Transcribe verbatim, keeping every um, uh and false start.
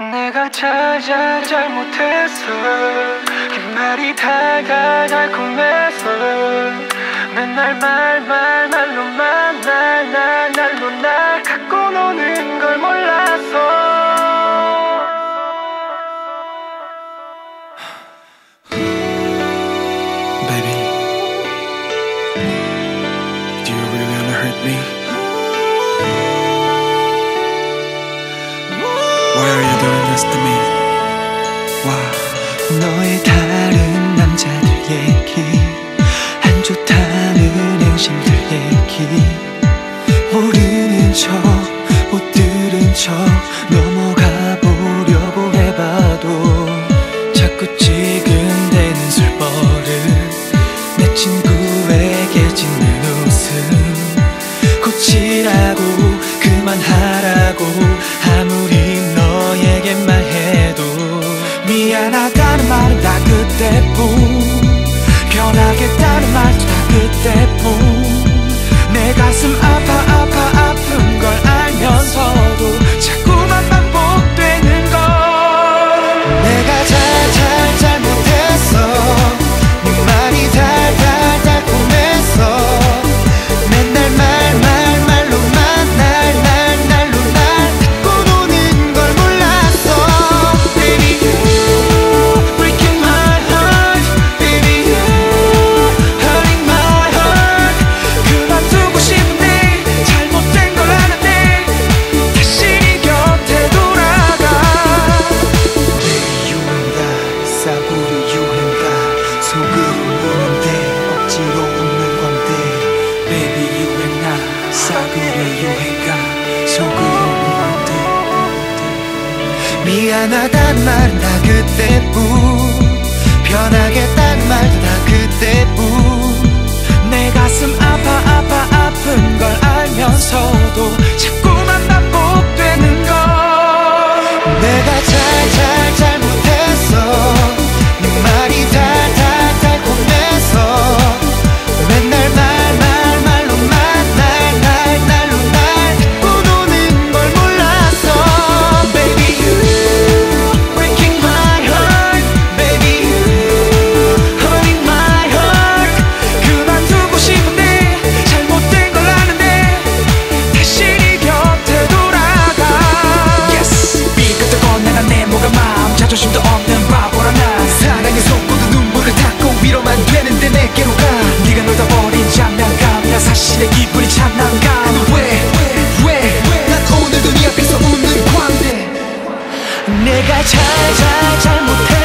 내가 찾아 잘못했어. 긴 말이 다가 달콤해서 맨날 말 말 말로만 날 날 날로 날 갖고 노는 걸 몰랐어. Baby, do you really wanna hurt me? To me. Wow. 너의 다른 남자들 얘기, 안 좋다는 행심들 얘기, 모르는 척, 못 들은 척 넘어가 보려고 해봐도 자꾸 지근대는 술버릇, 내 친구에게 짓는 웃음, 고치라고 그만하라고 아무리 얘기만 해도 미안하다는 말은 다 그때뿐, 변하겠다는 말도 다 그때뿐. 내 가슴 아파 아파 아픈 걸 알면서도 자꾸만 반복되는 걸. 내가 잘 잘 잘못했어. 네 말이 달달 달콤했어. 맨날 말 말 말로만 날 날 날로 날 갖고 노는 걸. 미안하단 말은 다 그때뿐, 변하겠단 말도 다 그때뿐. 내 가슴 아파 아파 아픈 걸 알면서도 자꾸만 반복되는 걸. 내가 잘 잘 잘못했어. 네 말이 달달 달콤해서 맨날 말 말 말로만 날 날 날로 날 갖고 노는 걸 몰랐어. Baby, you 자존심도 없는 바보라 나. 사랑의 속고도 눈물을 닦고 위로만 되는데 내게로 가. 네가 놀다 버린 장난감이야. 사실 내 기분이 참 난감. 왜 왜 왜 난 오늘도 네 앞에서 웃는 광대. 내가 잘 잘 잘못해.